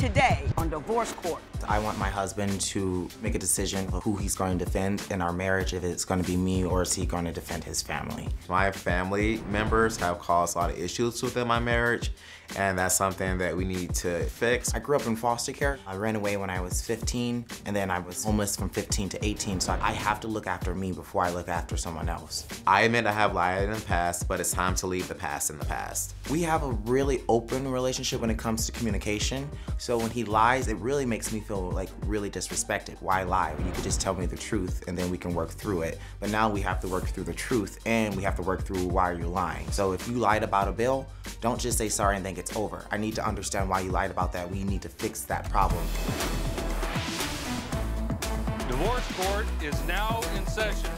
today on Divorce Court. I want my husband to make a decision of who he's going to defend in our marriage, if it's going to be me or is he going to defend his family. My family members have caused a lot of issues within my marriage, and that's something that we need to fix. I grew up in foster care. I ran away when I was 15, and then I was homeless from 15 to 18, so I have to look after me before I look after someone else. I admit I have lied in the past, but it's time to leave the past in the past. We have a really open relationship when it comes to communication, so when he lies, it really makes me feel like really disrespected. Why lie? You could just tell me the truth, and then we can work through it. But now we have to work through the truth, and we have to work through why are you lying. So if you lied about a bill, don't just say sorry and think it's over. I need to understand why you lied about that. We need to fix that problem. Divorce Court is now in session.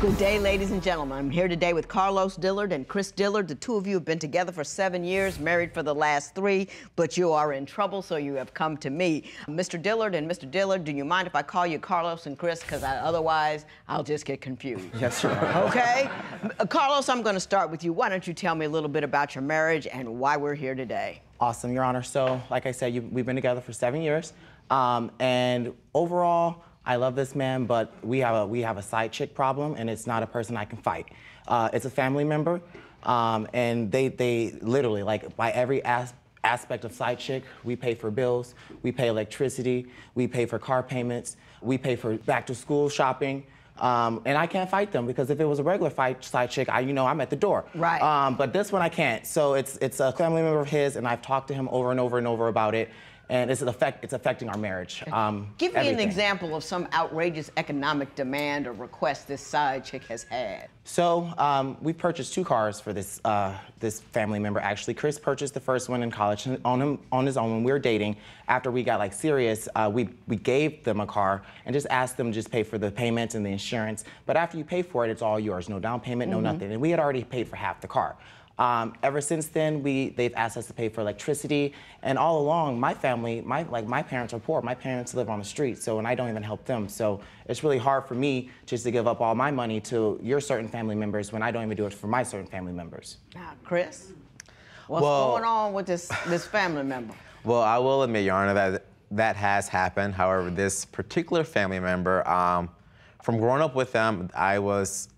Good day, ladies and gentlemen. I'm here today with Carlos Dillard and Chris Dillard. The two of you have been together for 7 years, married for the last 3, but you are in trouble, so you have come to me. Mr. Dillard and Mr. Dillard, do you mind if I call you Carlos and Chris? Because otherwise, I'll just get confused. Yes, sir. Okay? Carlos, I'm going to start with you. Why don't you tell me a little bit about your marriage and why we're here today? Awesome, Your Honor. So, like I said, we've been together for 7 years, and overall, I love this man, but we have a side chick problem, and it's not a person I can fight. It's a family member, and they literally, like, by every aspect of side chick, we pay for bills, we pay electricity, we pay for car payments, we pay for back-to-school shopping, and I can't fight them because if it was a regular fight side chick, I'm at the door. Right. But this one I can't. So it's a family member of his, and I've talked to him over and over and over about it. And it's affecting our marriage. Give me an example of some outrageous economic demand or request this side chick has had. So we purchased 2 cars for this this family member. Actually, Chris purchased the first one in college on his own when we were dating. After we got like serious, we gave them a car and just asked them to just pay for the payments and the insurance. But after you pay for it, it's all yours. No down payment, no nothing. And we had already paid for half the car. Ever since then, they've asked us to pay for electricity, and all along, my family, my parents are poor. My parents live on the street, and I don't even help them. So it's really hard for me just to give up all my money to your certain family members when I don't even do it for my certain family members. Chris, what's going on with this family member? Well, I will admit, Your Honor, that has happened. However, this particular family member, from growing up with them, I was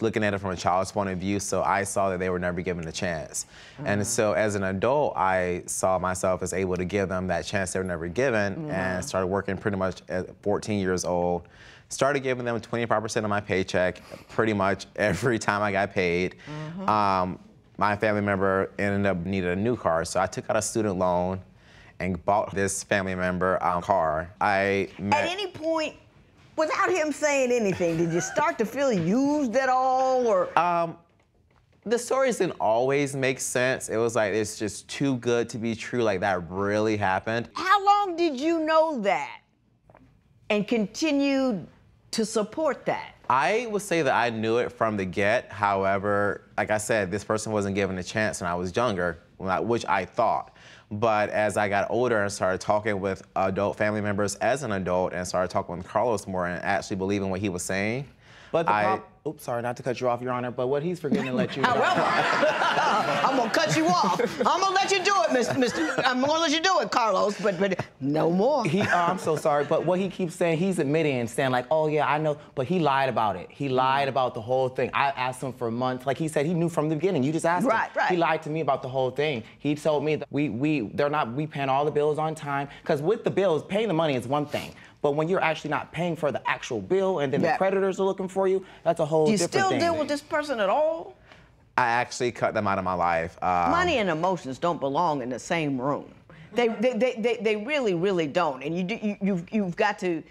looking at it from a child's point of view, so I saw that they were never given a chance. And so as an adult, I saw myself as able to give them that chance they were never given, and started working pretty much at 14 years old. Started giving them 25% of my paycheck pretty much every time I got paid. My family member ended up needing a new car, so I took out a student loan and bought this family member a car. At any point, without him saying anything, did you start to feel used at all, or? The stories didn't always make sense. It was like, it's just too good to be true, like that really happened. How long did you know that and continued to support that? I would say that I knew it from the get. However, like I said, this person wasn't given a chance when I was younger, which I thought. But as I got older and started talking with adult family members as an adult and started talking with Carlos more and actually believing what he was saying. But oops, sorry, not to cut you off, Your Honor, but what he's forgetting to let you know. However, I'm gonna cut you off. I'm gonna let you do it, I'm gonna let you do it, Carlos, but no more. I'm so sorry, but what he keeps saying, he's admitting and saying like, oh yeah, I know, but he lied about it. He lied about the whole thing. I asked him for months. Like he said, he knew from the beginning. You just asked him. Right. He lied to me about the whole thing. He told me that we paying all the bills on time, because with the bills, paying the money is one thing. But when you're actually not paying for the actual bill and then the creditors are looking for you, that's a whole different thing. Do you still deal with this person at all? I actually cut them out of my life. Money and emotions don't belong in the same room. They really, really don't. And you've got to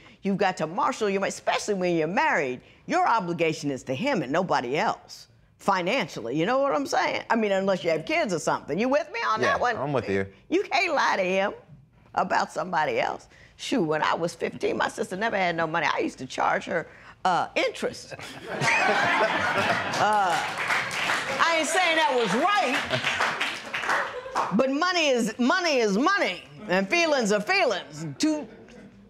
marshal your money, especially when you're married. Your obligation is to him and nobody else. Financially, you know what I'm saying? I mean, unless you have kids or something. You with me on that one? I'm with you. You can't lie to him about somebody else. Shoot, when I was 15, my sister never had no money. I used to charge her interest. I ain't saying that was right, but money is money, and feelings are feelings.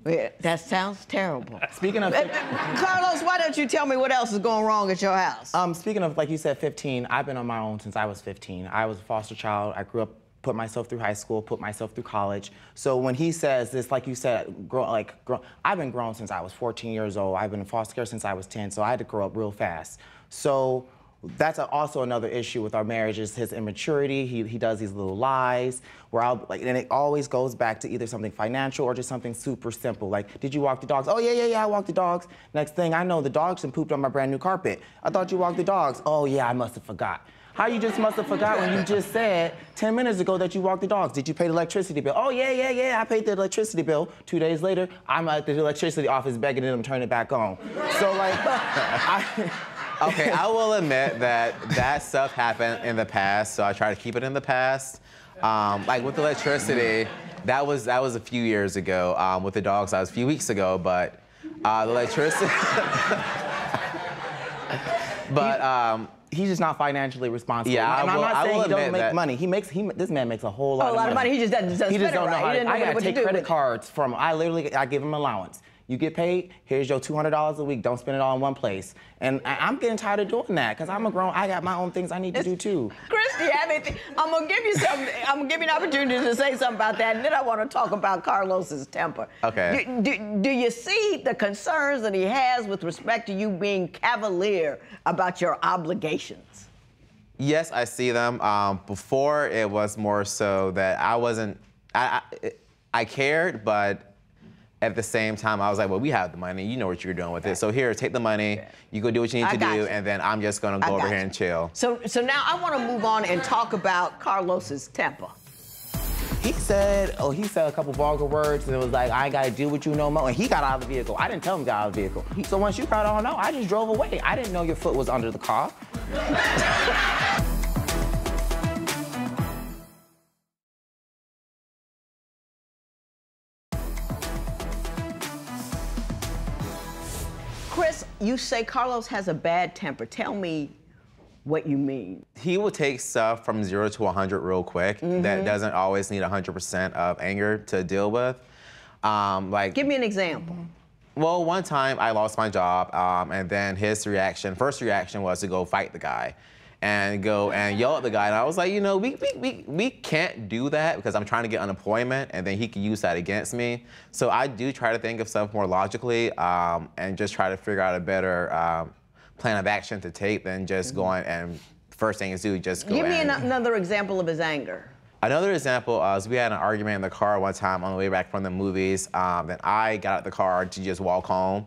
That sounds terrible. Speaking of... Carlos, why don't you tell me what else is going wrong at your house? Speaking of, like you said, 15, I've been on my own since I was 15. I was a foster child. I grew up put myself through high school, put myself through college. So when he says this, like you said, I've been grown since I was 14 years old. I've been in foster care since I was 10, so I had to grow up real fast. So that's also another issue with our marriage is his immaturity. He does these little lies where I'll, like, and it always goes back to either something financial or just something super simple. Like, did you walk the dogs? Oh, yeah, yeah, yeah, I walked the dogs. Next thing I know, the dogs done pooped on my brand new carpet. I thought you walked the dogs. Oh, yeah, I must have forgot. How you just must have forgot when you just said 10 minutes ago that you walked the dogs? Did you pay the electricity bill? Oh, yeah, yeah, yeah, I paid the electricity bill. 2 days later, I'm at the electricity office begging them to turn it back on. So, like, okay, I will admit that that stuff happened in the past, so I try to keep it in the past. Like with electricity, that was a few years ago. With the dogs, that was a few weeks ago, but the electricity... but... He's just not financially responsible. Yeah, and I'm not saying he don't make money. This man makes a whole lot of money. He just doesn't know how to. I gotta take credit cards from. I give him allowance. You get paid. Here's your $200 a week. Don't spend it all in one place. And I'm getting tired of doing that because I'm a grown. I got my own things I need to do too. Christy, I'm gonna give you some. I'm gonna give you an opportunity to say something about that, and then I want to talk about Carlos's temper. Okay. Do you see the concerns that he has with respect to you being cavalier about your obligations? Yes, I see them. Before it was more so that I wasn't. I cared, but at the same time, I was like, well, we have the money. You know what you're doing with it. So here, take the money. You go do what you need to do, and then I'm just going to go over here and chill. So now I want to move on and talk about Carlos's temper. He said a couple vulgar words, and it was like, I ain't got to deal with you no more. And he got out of the vehicle. I didn't tell him to get out of the vehicle. So once you got on out, I just drove away. I didn't know your foot was under the car. Chris, you say Carlos has a bad temper. Tell me what you mean. He will take stuff from 0 to 100 real quick. That doesn't always need 100% of anger to deal with. Like, give me an example. Well, one time I lost my job, and then his first reaction was to go fight the guy, and go and yell at the guy. And I was like, you know, we can't do that because I'm trying to get unemployment, and then he could use that against me. So I do try to think of stuff more logically and just try to figure out a better plan of action to take than just going and first thing is do just go. Give me another example of his anger. Another example is we had an argument in the car one time on the way back from the movies, and I got out of the car to just walk home,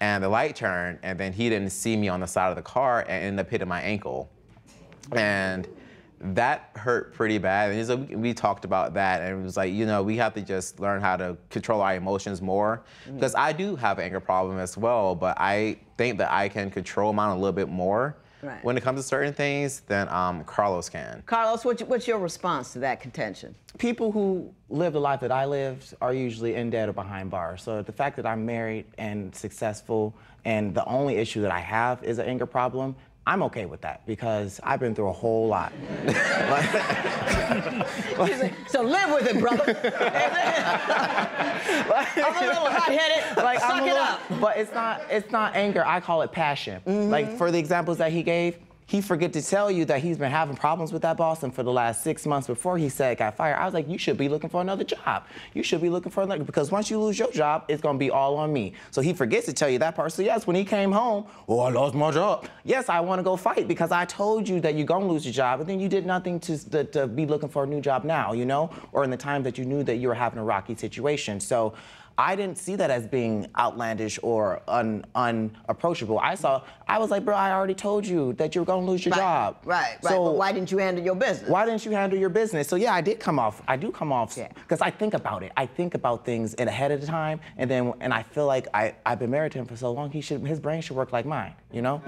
and the light turned, and then he didn't see me on the side of the car and ended up hitting my ankle. And that hurt pretty bad. And so we talked about that, and it was like, you know, we have to just learn how to control our emotions more. Because I do have an anger problem as well, but I think that I can control mine a little bit more when it comes to certain things than Carlos can. Carlos, what's your response to that contention? People who live the life that I lived are usually in debt or behind bars. So the fact that I'm married and successful, and the only issue that I have is an anger problem, I'm okay with that because I've been through a whole lot. So live with it, brother. I'm a little hot-headed. Like, suck it up. But it's not anger. I call it passion. Like for the examples that he gave, he forget to tell you that he's been having problems with that boss, and for the last 6 months before he said got fired, I was like, you should be looking for another job. You should be looking for another, because once you lose your job, it's gonna be all on me. So he forgets to tell you that part. So yes, when he came home, oh, I lost my job. Yes, I wanna go fight because I told you that you're gonna lose your job, and then you did nothing to be looking for a new job now, you know? Or in the time that you knew that you were having a rocky situation. So I didn't see that as being outlandish or unapproachable. I was like, bro, I already told you that you were gonna lose your job. Right, so, but why didn't you handle your business? Why didn't you handle your business? So yeah, I do come off, because I think about it. I think about things ahead of the time, and I feel like I've been married to him for so long, his brain should work like mine, you know?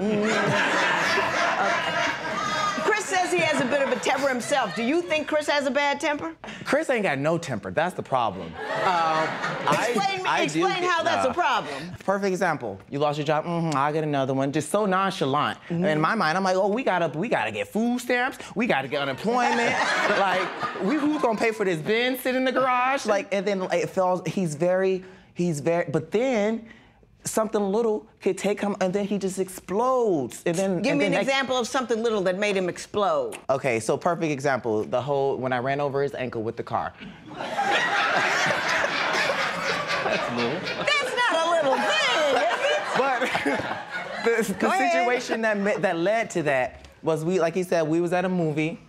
He has a bit of a temper himself. Do you think Chris has a bad temper? Chris ain't got no temper. That's the problem. Explain how that's a problem. Perfect example. You lost your job. I'll get another one. Just so nonchalant. In my mind, I'm like, oh, we gotta get food stamps. We gotta get unemployment. Who's gonna pay for this bin sitting in the garage? Like, and then it feels. But then something little could take him, and then he just explodes. And then give me an example of something little that made him explode. Okay, so perfect example. The whole when I ran over his ankle with the car. That's little. That's not a little thing, is it? But the situation that led to that was like he said, we was at a movie.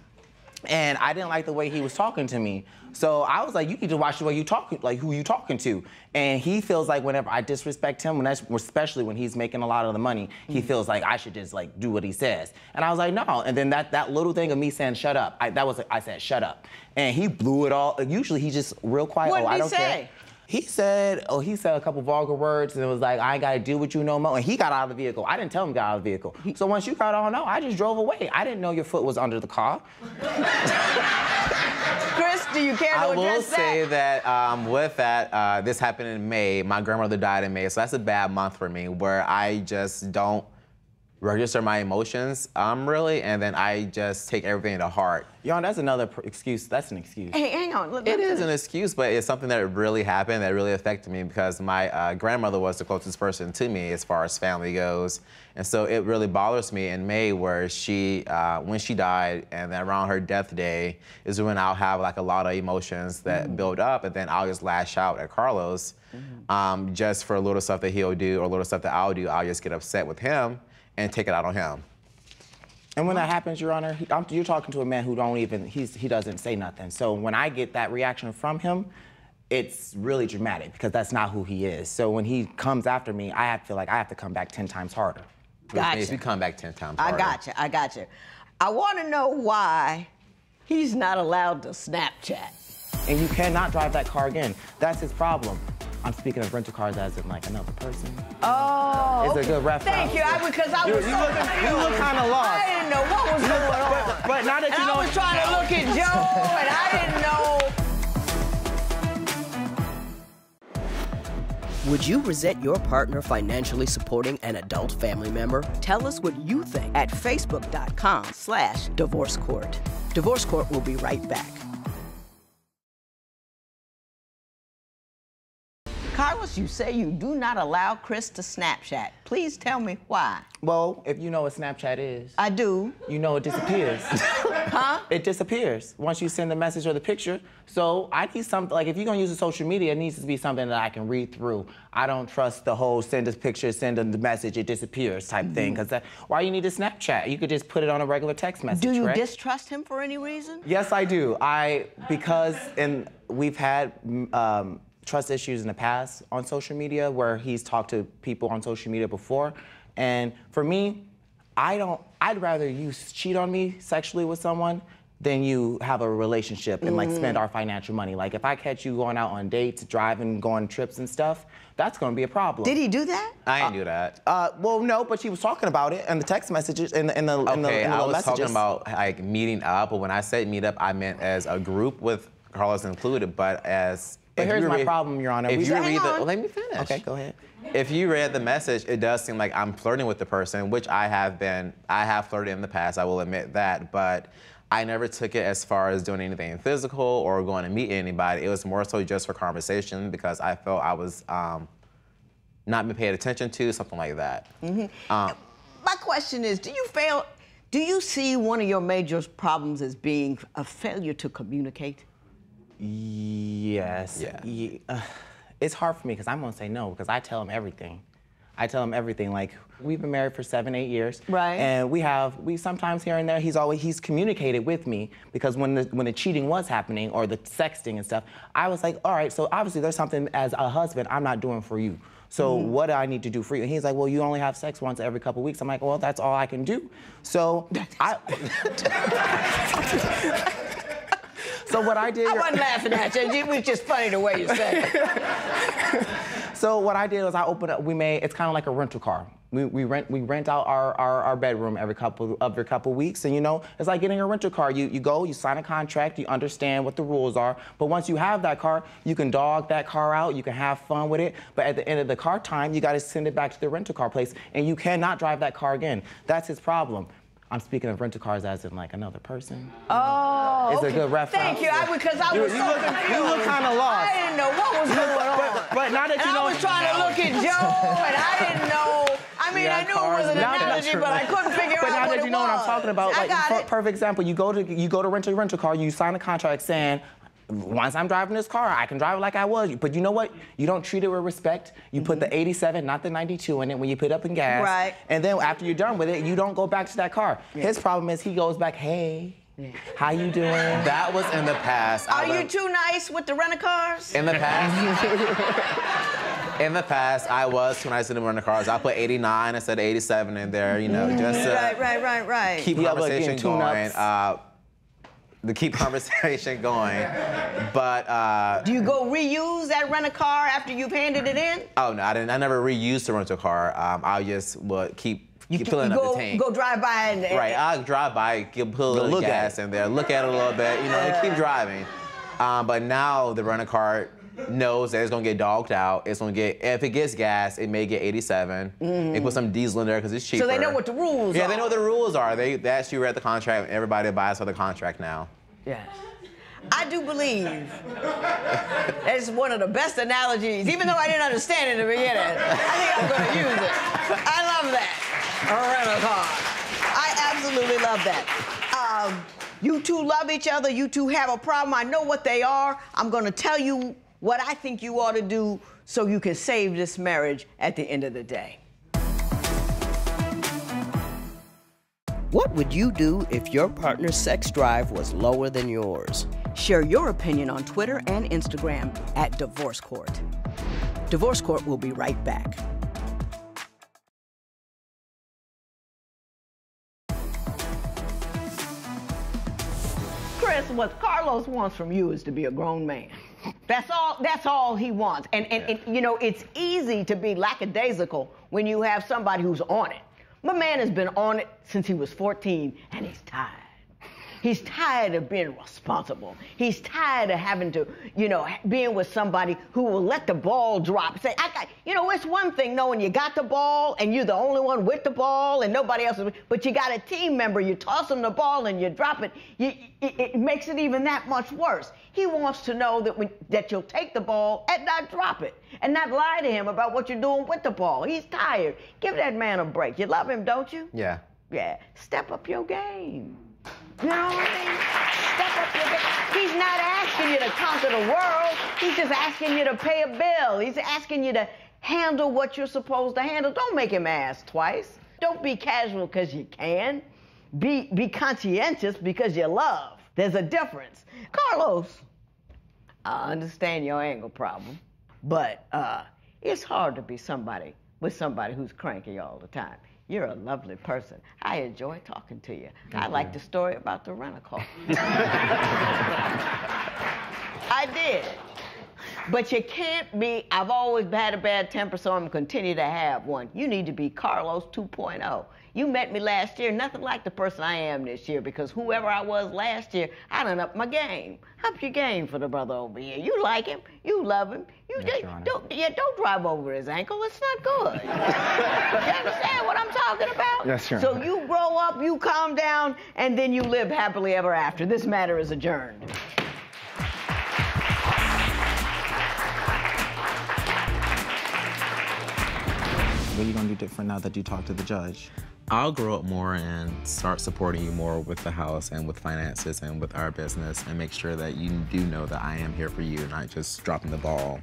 And I didn't like the way he was talking to me. So I was like, you need to watch the way you talk, like who you talking to. And he feels like whenever I disrespect him, especially when he's making a lot of the money, he feels like I should just like do what he says. And I was like, no. And then that little thing of me saying, shut up, I said, shut up. And he blew it all. Usually he's just real quiet. What did he say? He said a couple vulgar words, and it was like, I ain't gotta deal with you no more. And he got out of the vehicle. I didn't tell him to get out of the vehicle. So once you got on out, I just drove away. I didn't know your foot was under the car. Chris, do you care to address that? I will say that with that, this happened in May. My grandmother died in May, so that's a bad month for me, where I just don't register my emotions, really, and then I just take everything to heart. Y'all, that's another excuse. That's an excuse. Hey, hang on. It is an excuse, but it's something that really happened that really affected me because my grandmother was the closest person to me as far as family goes, and so it really bothers me in May where she, when she died, and then around her death day is when I'll have like a lot of emotions that build up, and then I'll just lash out at Carlos, just for a little stuff that he'll do or a little stuff that I'll do. I'll just get upset with him and take it out on him. And when that happens, Your Honor, you're talking to a man who he doesn't say nothing. So when I get that reaction from him, it's really dramatic because that's not who he is. So when he comes after me, I feel like I have to come back 10 times harder. Gotcha. If you come back 10 times harder. I gotcha. I want to know why he's not allowed to Snapchat. And you cannot drive that car again. That's his problem. I'm speaking of rental cars as in like another person. Oh, it's a good reference. Thank you, because I was so confused. You look kind of lost. I didn't know what was going on. But now that you know, I was trying to look at Joe, and I didn't know. Would you resent your partner financially supporting an adult family member? Tell us what you think at facebook.com/divorcecourt. Divorce Court will be right back. Carlos, you say you do not allow Chris to Snapchat. Please tell me why. Well, if you know what Snapchat is. I do. You know it disappears. Huh? It disappears once you send the message or the picture. So I need something, like if you're gonna use the social media, it needs to be something that I can read through. I don't trust the whole send a picture, send them the message, it disappears type thing. Cause why you need a Snapchat? You could just put it on a regular text message. Do you distrust him for any reason? Yes, I do. Because we've had, trust issues in the past on social media where he's talked to people on social media before. And for me, I'd rather you cheat on me sexually with someone than you have a relationship and like spend our financial money. Like if I catch you going out on dates, driving, going on trips and stuff, that's gonna be a problem. Did he do that? I didn't do that. Well, no, but she was talking about it in the text messages and I was talking about like meeting up, but when I said meet up, I meant as a group with Carlos included, but as But here's my problem, Your Honor. If you read the, let me finish. Okay, go ahead. If you read the message, it does seem like I'm flirting with the person, which I have been. I have flirted in the past, I will admit that, but I never took it as far as doing anything physical or going to meet anybody. It was more so just for conversation because I felt I was not being paid attention to, something like that. My question is, do you see one of your major problems as being a failure to communicate? Yes. Yeah. It's hard for me because I'm gonna say no because I tell him everything. Like we've been married for 7, 8 years. Right. And we sometimes here and there he's communicated with me because when the cheating was happening or the sexting and stuff, I was like, all right, so obviously there's something as a husband I'm not doing for you. So what do I need to do for you? And he's like, well, you only have sex once every couple weeks. I'm like, well, that's all I can do. So So what I did... I wasn't laughing at you. It was just funny the way you said it. So what I did was I opened up, it's kind of like a rental car. We rent out our bedroom every couple weeks, and you know, it's like getting a rental car. You go, you sign a contract, you understand what the rules are, but once you have that car, you can dog that car out, you can have fun with it, but at the end of the car time, you gotta send it back to the rental car place, and you cannot drive that car again. That's his problem. I'm speaking of rental cars as in like another person. Oh, it's a good reference. Thank you, because I was so confused. You look kind of lost. I didn't know what was going on. But now that you know, I was trying to look at Joe, and I didn't know. I mean, I knew it was an analogy, but I couldn't figure out what it was. But now that you know what I'm talking about, like, perfect example, you go to rent a rental car, you sign a contract saying, once I'm driving this car, I can drive it like I was. But you know what? You don't treat it with respect. You put the 87, not the 92 in it when you put up in gas. Right. And then after you're done with it, you don't go back to that car. Yeah. His problem is he goes back, hey, how you doing? That was in the past. Are you too nice with the rent-a-cars? In the past. In the past, I was too nice in the rent-a-cars. I put 89 instead of 87 in there, you know, just to keep conversation going. To keep conversation going, but do you go reuse that rental car after you've handed it in? Oh no, I didn't. I never reused the rental car. I just would keep filling up the tank. Go drive by and right. I'll drive by, put a little gas in there, look at it a little bit, you know, and keep driving. But now the rental car knows that it's gonna get dogged out. It's gonna get, if it gets gas, it may get 87. They put some diesel in there because it's cheaper. So they know what the rules are. Yeah, they know what the rules are. They actually read the contract, and everybody abides by the contract now. Yes. I do believe that's one of the best analogies, even though I didn't understand it in the beginning. I think I'm gonna use it. I love that. A rental car. I absolutely love that. You two love each other. You two have a problem. I know what they are. I'm gonna tell you what I think you ought to do so you can save this marriage at the end of the day. What would you do if your partner's sex drive was lower than yours? Share your opinion on Twitter and Instagram at Divorce Court. Divorce Court will be right back. Chris, what Carlos wants from you is to be a grown man. That's all he wants. And you know, it's easy to be lackadaisical when you have somebody who's on it. My man has been on it since he was 14, and he's tired. He's tired of being responsible. He's tired of having to, you know, being with somebody who will let the ball drop. Say, I got, you know, it's one thing knowing you got the ball and you're the only one with the ball and nobody else is, but you got a team member, you toss them the ball and you drop it. It makes it even that much worse. He wants to know that that you'll take the ball and not drop it and not lie to him about what you're doing with the ball. He's tired. Give that man a break. You love him, don't you? Yeah. Yeah. Step up your game. You know what I mean? Step up your game. He's not asking you to conquer the world. He's just asking you to pay a bill. He's asking you to handle what you're supposed to handle. Don't make him ask twice. Don't be casual because you can. Be conscientious because you love. There's a difference. Carlos, I understand your anger problem, but it's hard to be with somebody who's cranky all the time. You're a lovely person. I enjoy talking to you. I like the story about the rent-a-car. I did. But you can't be, I've always had a bad temper, so I'm gonna continue to have one. You need to be Carlos 2.0. You met me last year, nothing like the person I am this year, because whoever I was last year, I done upped my game. Up your game for the brother over here. You like him, you love him. You just don't drive over his ankle. It's not good. You understand what I'm talking about? Yes, Your Honor. So you grow up, you calm down, and then you live happily ever after. This matter is adjourned. What are you gonna do different now that you talk to the judge? I'll grow up more and start supporting you more with the house and with finances and with our business, and make sure that you do know that I am here for you, not just dropping the ball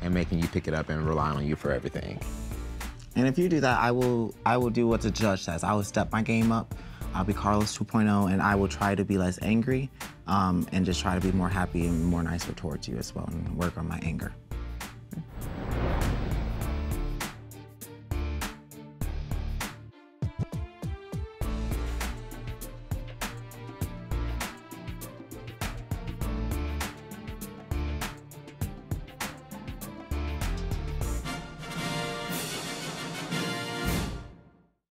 and making you pick it up and relying on you for everything. And if you do that, I will do what the judge says. I will step my game up. I'll be Carlos 2.0, and I will try to be less angry and just try to be more happy and more nicer towards you as well, and work on my anger.